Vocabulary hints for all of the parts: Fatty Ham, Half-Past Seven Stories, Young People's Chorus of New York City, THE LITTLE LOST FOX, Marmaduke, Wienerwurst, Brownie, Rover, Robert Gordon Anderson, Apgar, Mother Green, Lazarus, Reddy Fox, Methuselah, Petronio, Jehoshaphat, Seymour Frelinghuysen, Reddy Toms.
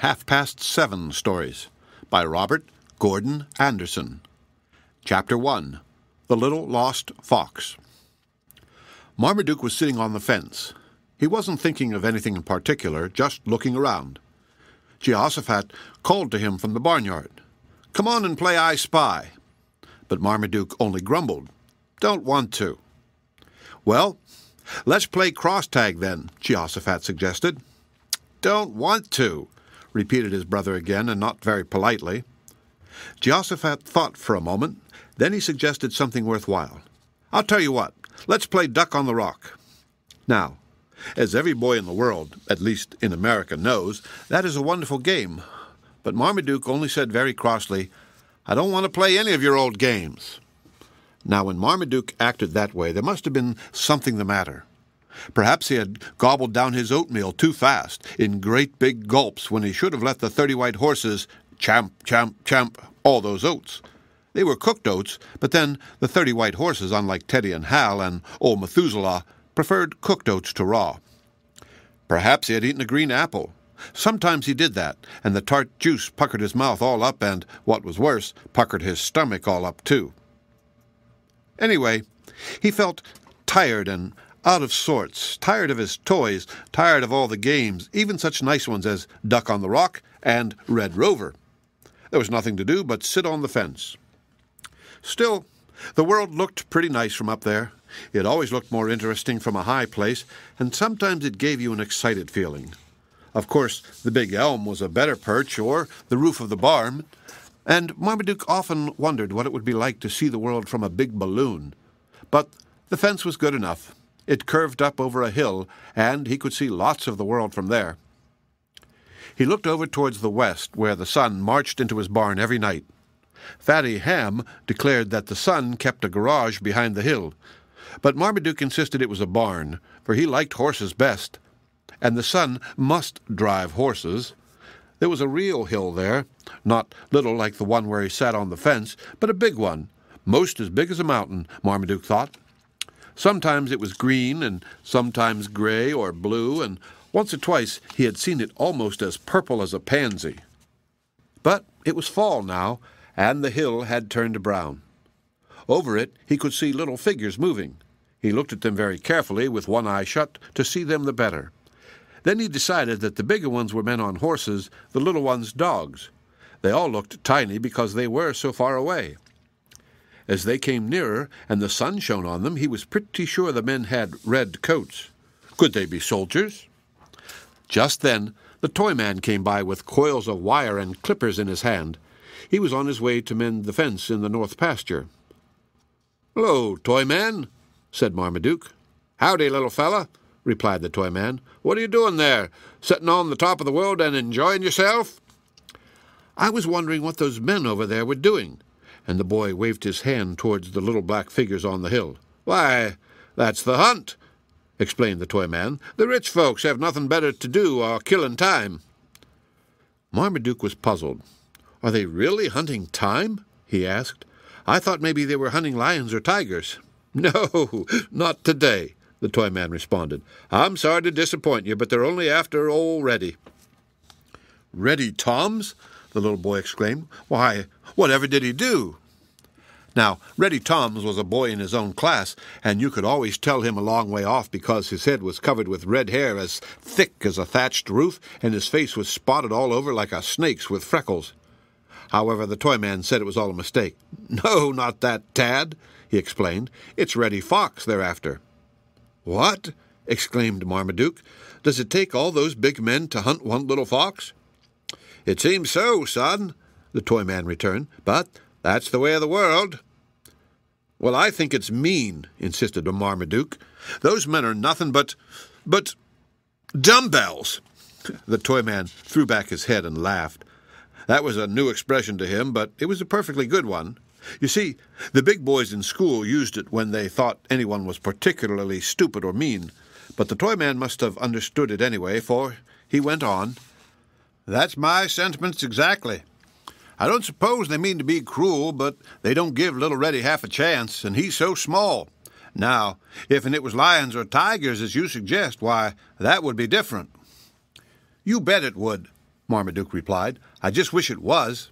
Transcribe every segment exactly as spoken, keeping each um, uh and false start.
Half-Past Seven Stories by Robert Gordon Anderson. Chapter one. The Little Lost Fox. Marmaduke was sitting on the fence. He wasn't thinking of anything in particular, just looking around. Jehoshaphat called to him from the barnyard. "Come on and play I Spy." But Marmaduke only grumbled. "Don't want to." "Well, let's play cross tag then," Jehoshaphat suggested. "Don't want to," repeated his brother again, and not very politely. Jehoshaphat thought for a moment. Then he suggested something worthwhile. "I'll tell you what, let's play duck on the rock." Now, as every boy in the world, at least in America, knows, that is a wonderful game. But Marmaduke only said very crossly, "I don't want to play any of your old games." Now, when Marmaduke acted that way, there must have been something the matter. Perhaps he had gobbled down his oatmeal too fast, in great big gulps, when he should have let the thirty white horses champ, champ, champ all those oats. They were cooked oats, but then the thirty white horses, unlike Teddy and Hal and old Methuselah, preferred cooked oats to raw. Perhaps he had eaten a green apple. Sometimes he did that, and the tart juice puckered his mouth all up and, what was worse, puckered his stomach all up too. Anyway, he felt tired and out of sorts, tired of his toys, tired of all the games, even such nice ones as Duck on the Rock and Red Rover. There was nothing to do but sit on the fence. Still, the world looked pretty nice from up there. It always looked more interesting from a high place, and sometimes it gave you an excited feeling. Of course, the big elm was a better perch, or the roof of the barn, and Marmaduke often wondered what it would be like to see the world from a big balloon. But the fence was good enough. It curved up over a hill, and he could see lots of the world from there. He looked over towards the west, where the sun marched into his barn every night. Fatty Ham declared that the sun kept a garage behind the hill, but Marmaduke insisted it was a barn, for he liked horses best, and the sun must drive horses. There was a real hill there, not little like the one where he sat on the fence, but a big one, most as big as a mountain, Marmaduke thought. Sometimes it was green, and sometimes gray or blue, and once or twice he had seen it almost as purple as a pansy. But it was fall now, and the hill had turned brown. Over it he could see little figures moving. He looked at them very carefully, with one eye shut, to see them the better. Then he decided that the bigger ones were men on horses, the little ones dogs. They all looked tiny because they were so far away. As they came nearer, and the sun shone on them, he was pretty sure the men had red coats. Could they be soldiers? Just then the toy man came by with coils of wire and clippers in his hand. He was on his way to mend the fence in the north pasture. "Hello, toy man," said Marmaduke. "Howdy, little fella," replied the toy man. "What are you doing there, sitting on the top of the world and enjoying yourself?" "I was wondering what those men over there were doing," and the boy waved his hand towards the little black figures on the hill. "Why, that's the hunt," explained the toy man. "The rich folks have nothing better to do or killing time." Marmaduke was puzzled. "Are they really hunting time?" he asked. "I thought maybe they were hunting lions or tigers." "No, not today," the toy man responded. "I'm sorry to disappoint you, but they're only after old Reddy." "Reddy Toms?" the little boy exclaimed. "Why, whatever did he do?" Now, Reddy Toms was a boy in his own class, and you could always tell him a long way off because his head was covered with red hair as thick as a thatched roof, and his face was spotted all over like a snake's with freckles. However, the toy man said it was all a mistake. "No, not that, Tad," he explained. "It's Reddy Fox they're after." "What?" exclaimed Marmaduke. "Does it take all those big men to hunt one little fox?" "It seems so, son," the toy man returned. "But that's the way of the world." "Well, I think it's mean," insisted Marmaduke. "Those men are nothing but, but dumbbells." The toy man threw back his head and laughed. That was a new expression to him, but it was a perfectly good one. You see, the big boys in school used it when they thought anyone was particularly stupid or mean, but the toy man must have understood it anyway, for he went on. "That's my sentiments exactly. I don't suppose they mean to be cruel, but they don't give little Reddy half a chance, and he's so small. Now, if and it was lions or tigers, as you suggest, why, that would be different." "You bet it would," Marmaduke replied. I just wish it was.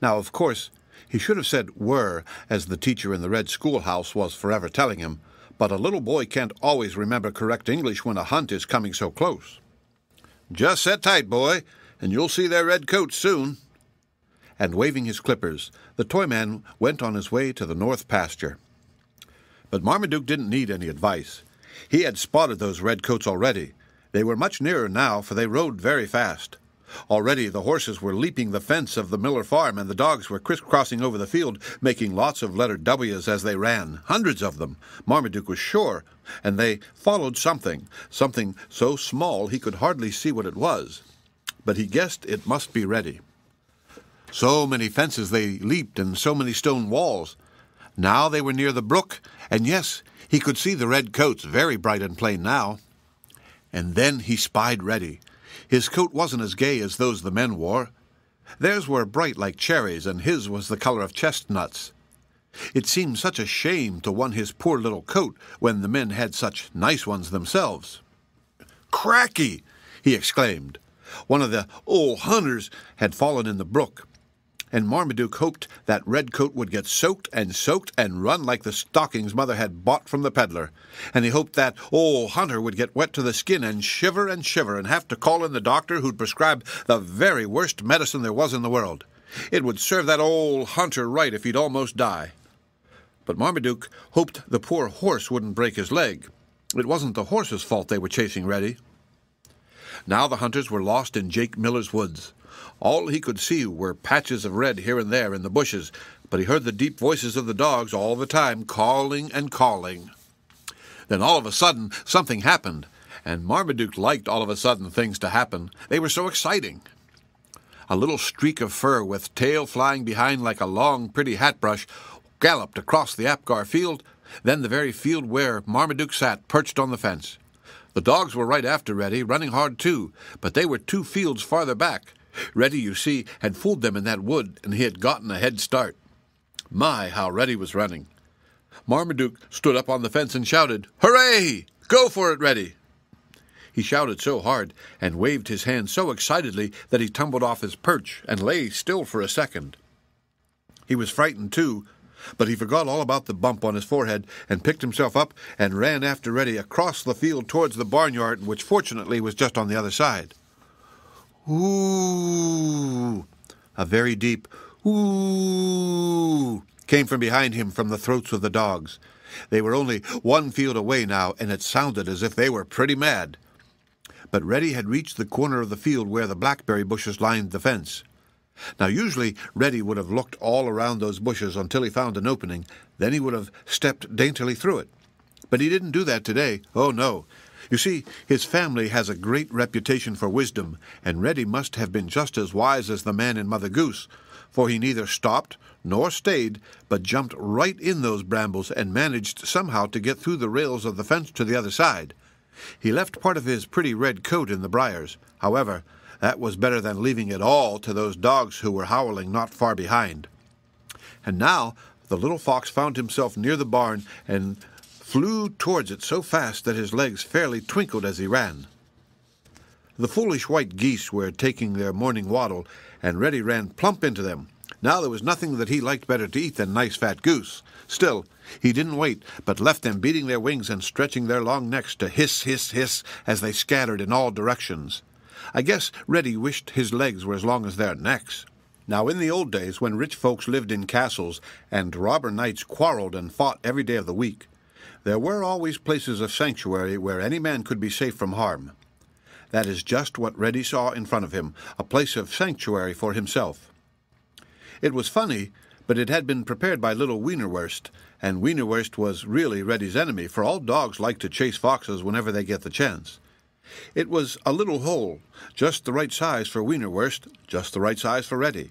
Now, of course, he should have said were, as the teacher in the red schoolhouse was forever telling him, but a little boy can't always remember correct English when a hunt is coming so close. Just sit tight, boy, and you'll see their red coats soon. And waving his clippers, the Toyman went on his way to the north pasture. But Marmaduke didn't need any advice. He had spotted those red coats already. They were much nearer now, for they rode very fast. Already the horses were leaping the fence of the Miller farm, and the dogs were crisscrossing over the field, making lots of letter W's as they ran, hundreds of them, Marmaduke was sure, and they followed something, something so small he could hardly see what it was. But he guessed it must be Reddy. So many fences they leaped, and so many stone walls. Now they were near the brook, and yes, he could see the red coats, very bright and plain now. And then he spied Reddy. His coat wasn't as gay as those the men wore. Theirs were bright like cherries, and his was the color of chestnuts. It seemed such a shame to want his poor little coat when the men had such nice ones themselves. "Cracky!" he exclaimed. One of the old hunters had fallen in the brook, and Marmaduke hoped that red coat would get soaked and soaked and run like the stockings Mother had bought from the peddler. And he hoped that old hunter would get wet to the skin and shiver and shiver and have to call in the doctor who'd prescribed the very worst medicine there was in the world. It would serve that old hunter right if he'd almost die. But Marmaduke hoped the poor horse wouldn't break his leg. It wasn't the horse's fault they were chasing Reddy. Now the hunters were lost in Jake Miller's woods. All he could see were patches of red here and there in the bushes, but he heard the deep voices of the dogs all the time, calling and calling. Then all of a sudden, something happened, and Marmaduke liked all of a sudden things to happen. They were so exciting. A little streak of fur with tail flying behind like a long, pretty hat-brush galloped across the Apgar field, then the very field where Marmaduke sat, perched on the fence. The dogs were right after Reddy, running hard too, but they were two fields farther back. Reddy, you see, had fooled them in that wood, and he had gotten a head start. My, how Reddy was running. Marmaduke stood up on the fence and shouted, "Hooray! Go for it, Reddy!" He shouted so hard and waved his hand so excitedly that he tumbled off his perch and lay still for a second. He was frightened, too, but he forgot all about the bump on his forehead and picked himself up and ran after Reddy across the field towards the barnyard, which fortunately was just on the other side. Ooh! A very deep ooh came from behind him from the throats of the dogs. They were only one field away now, and it sounded as if they were pretty mad. But Reddy had reached the corner of the field where the blackberry bushes lined the fence. Now usually Reddy would have looked all around those bushes until he found an opening, then he would have stepped daintily through it. But he didn't do that today. Oh, no. You see, his family has a great reputation for wisdom, and Reddy must have been just as wise as the man in Mother Goose, for he neither stopped nor stayed, but jumped right in those brambles and managed somehow to get through the rails of the fence to the other side. He left part of his pretty red coat in the briars. However, that was better than leaving it all to those dogs who were howling not far behind. And now the little fox found himself near the barn and flew towards it so fast that his legs fairly twinkled as he ran. The foolish white geese were taking their morning waddle, and Reddy ran plump into them. Now there was nothing that he liked better to eat than nice fat goose. Still, he didn't wait, but left them beating their wings and stretching their long necks to hiss, hiss, hiss as they scattered in all directions. I guess Reddy wished his legs were as long as their necks. Now, in the old days, when rich folks lived in castles and robber knights quarreled and fought every day of the week, there were always places of sanctuary where any man could be safe from harm. That is just what Reddy saw in front of him, a place of sanctuary for himself. It was funny, but it had been prepared by little Wienerwurst, and Wienerwurst was really Reddy's enemy, for all dogs like to chase foxes whenever they get the chance. It was a little hole, just the right size for Wienerwurst, just the right size for Reddy.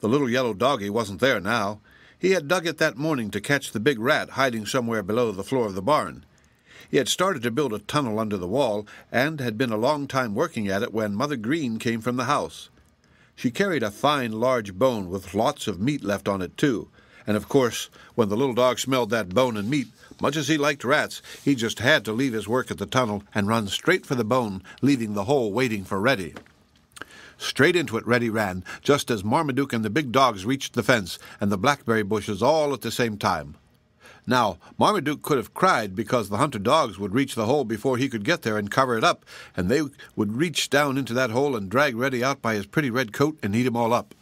The little yellow doggie wasn't there now. He had dug it that morning to catch the big rat hiding somewhere below the floor of the barn. He had started to build a tunnel under the wall and had been a long time working at it when Mother Green came from the house. She carried a fine large bone with lots of meat left on it, too. And, of course, when the little dog smelled that bone and meat, much as he liked rats, he just had to leave his work at the tunnel and run straight for the bone, leaving the hole waiting for Reddy. Straight into it Reddy ran, just as Marmaduke and the big dogs reached the fence and the blackberry bushes all at the same time. Now, Marmaduke could have cried because the hunter dogs would reach the hole before he could get there and cover it up, and they would reach down into that hole and drag Reddy out by his pretty red coat and eat him all up.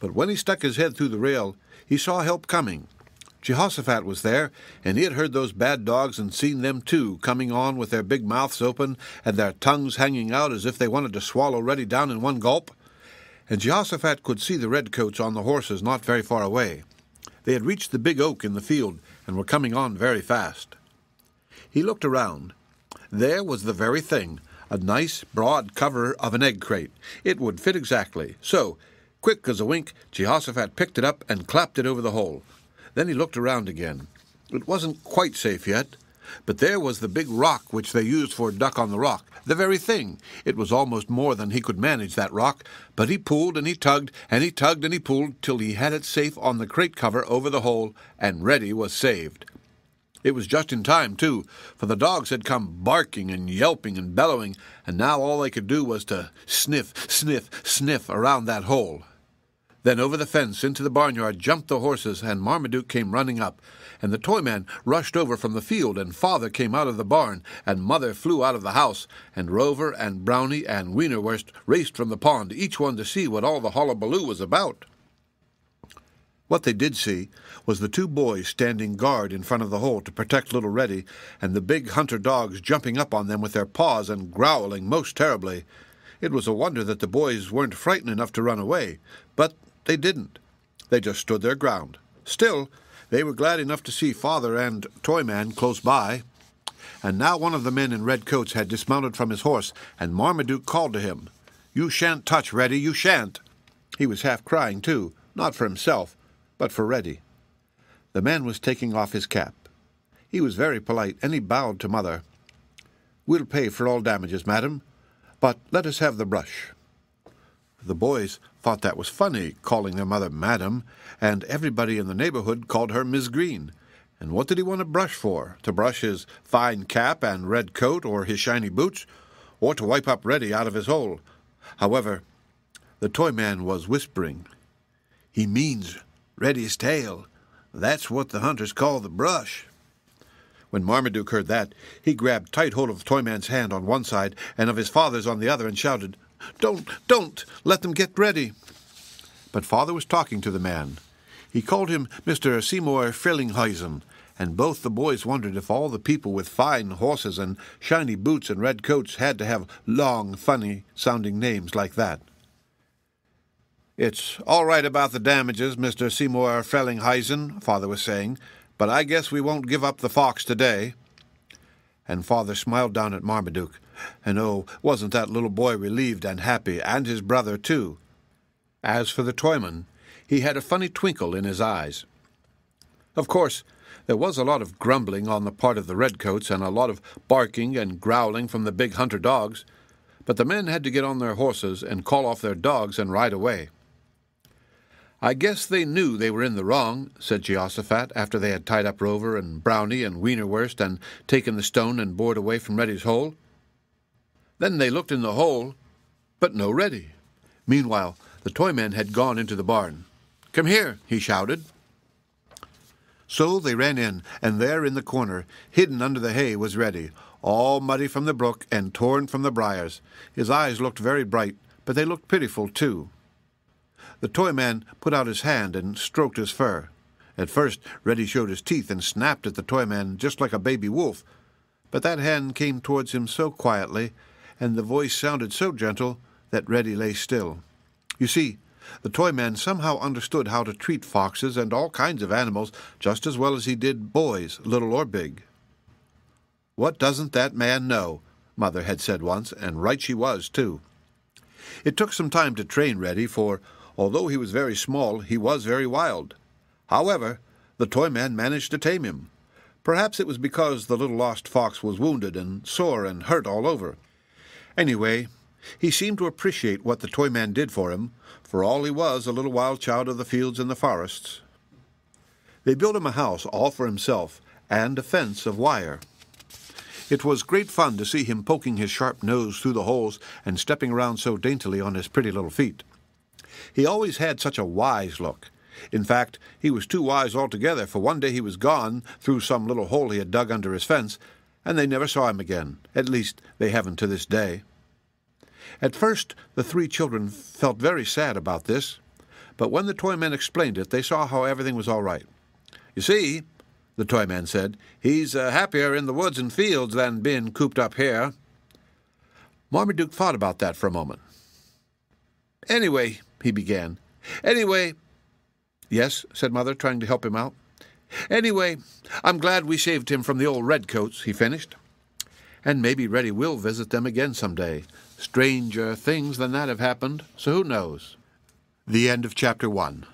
But when he stuck his head through the rail, he saw help coming. Jehoshaphat was there, and he had heard those bad dogs and seen them too, coming on with their big mouths open and their tongues hanging out as if they wanted to swallow Reddy down in one gulp. And Jehoshaphat could see the redcoats on the horses not very far away. They had reached the big oak in the field and were coming on very fast. He looked around. There was the very thing, a nice, broad cover of an egg crate. It would fit exactly. So, quick as a wink, Jehoshaphat picked it up and clapped it over the hole. Then he looked around again. It wasn't quite safe yet, but there was the big rock which they used for duck on the rock, the very thing. It was almost more than he could manage, that rock, but he pulled and he tugged and he tugged and he pulled till he had it safe on the crate cover over the hole, and Reddy was saved. It was just in time, too, for the dogs had come barking and yelping and bellowing, and now all they could do was to sniff, sniff, sniff around that hole. Then over the fence into the barnyard jumped the horses, and Marmaduke came running up, and the Toyman rushed over from the field, and Father came out of the barn, and Mother flew out of the house, and Rover and Brownie and Wienerwurst raced from the pond, each one to see what all the hullabaloo was about. What they did see was the two boys standing guard in front of the hole to protect little Reddy, and the big hunter dogs jumping up on them with their paws and growling most terribly. It was a wonder that the boys weren't frightened enough to run away, but they didn't. They just stood their ground. Still, they were glad enough to see Father and Toyman close by. And now one of the men in red coats had dismounted from his horse, and Marmaduke called to him. "You shan't touch, Reddy, you shan't." He was half crying, too, not for himself, but for Reddy. The man was taking off his cap. He was very polite, and he bowed to Mother. "We'll pay for all damages, madam, but let us have the brush." The boys thought that was funny, calling their mother Madam, and everybody in the neighborhood called her Miss Green. And what did he want to brush for? To brush his fine cap and red coat, or his shiny boots, or to wipe up Reddy out of his hole? However, the Toyman was whispering, "He means Reddy's tail. That's what the hunters call the brush." When Marmaduke heard that, he grabbed tight hold of the Toyman's hand on one side and of his father's on the other and shouted, "Don't, don't, let them get Reddy." But Father was talking to the man. He called him Mister Seymour Frelinghuysen, and both the boys wondered if all the people with fine horses and shiny boots and red coats had to have long, funny-sounding names like that. "It's all right about the damages, Mister Seymour Frelinghuysen," Father was saying, "but I guess we won't give up the fox today." And Father smiled down at Marmaduke. And oh, wasn't that little boy relieved and happy, and his brother, too. As for the Toyman, he had a funny twinkle in his eyes. Of course, there was a lot of grumbling on the part of the redcoats and a lot of barking and growling from the big hunter dogs, but the men had to get on their horses and call off their dogs and ride away. "I guess they knew they were in the wrong," said Jehoshaphat, after they had tied up Rover and Brownie and Wienerwurst and taken the stone and board away from Reddy's hole. Then they looked in the hole, but no Reddy. Meanwhile, the Toyman had gone into the barn. "Come here," he shouted. So they ran in, and there in the corner, hidden under the hay, was Reddy, all muddy from the brook and torn from the briars. His eyes looked very bright, but they looked pitiful, too. The Toyman put out his hand and stroked his fur. At first, Reddy showed his teeth and snapped at the Toyman just like a baby wolf. But that hand came towards him so quietly, and the voice sounded so gentle, that Reddy lay still. You see, the Toyman somehow understood how to treat foxes and all kinds of animals just as well as he did boys, little or big. "What doesn't that man know?" Mother had said once, and right she was, too. It took some time to train Reddy, for although he was very small, he was very wild. However, the Toyman managed to tame him. Perhaps it was because the little lost fox was wounded and sore and hurt all over. Anyway, he seemed to appreciate what the Toyman did for him, for all he was a little wild child of the fields and the forests. They built him a house all for himself, and a fence of wire. It was great fun to see him poking his sharp nose through the holes and stepping around so daintily on his pretty little feet. He always had such a wise look. In fact, he was too wise altogether, for one day he was gone through some little hole he had dug under his fence, and they never saw him again. At least, they haven't to this day. At first, the three children felt very sad about this, but when the Toyman explained it, they saw how everything was all right. "You see," the Toyman said, "he's uh, happier in the woods and fields than being cooped up here." Marmaduke thought about that for a moment. "Anyway," he began. "Anyway—" "Yes," said Mother, trying to help him out. "Anyway, I'm glad we saved him from the old redcoats," he finished. "And maybe Reddy will visit them again someday. Stranger things than that have happened, so who knows?" The end of chapter one.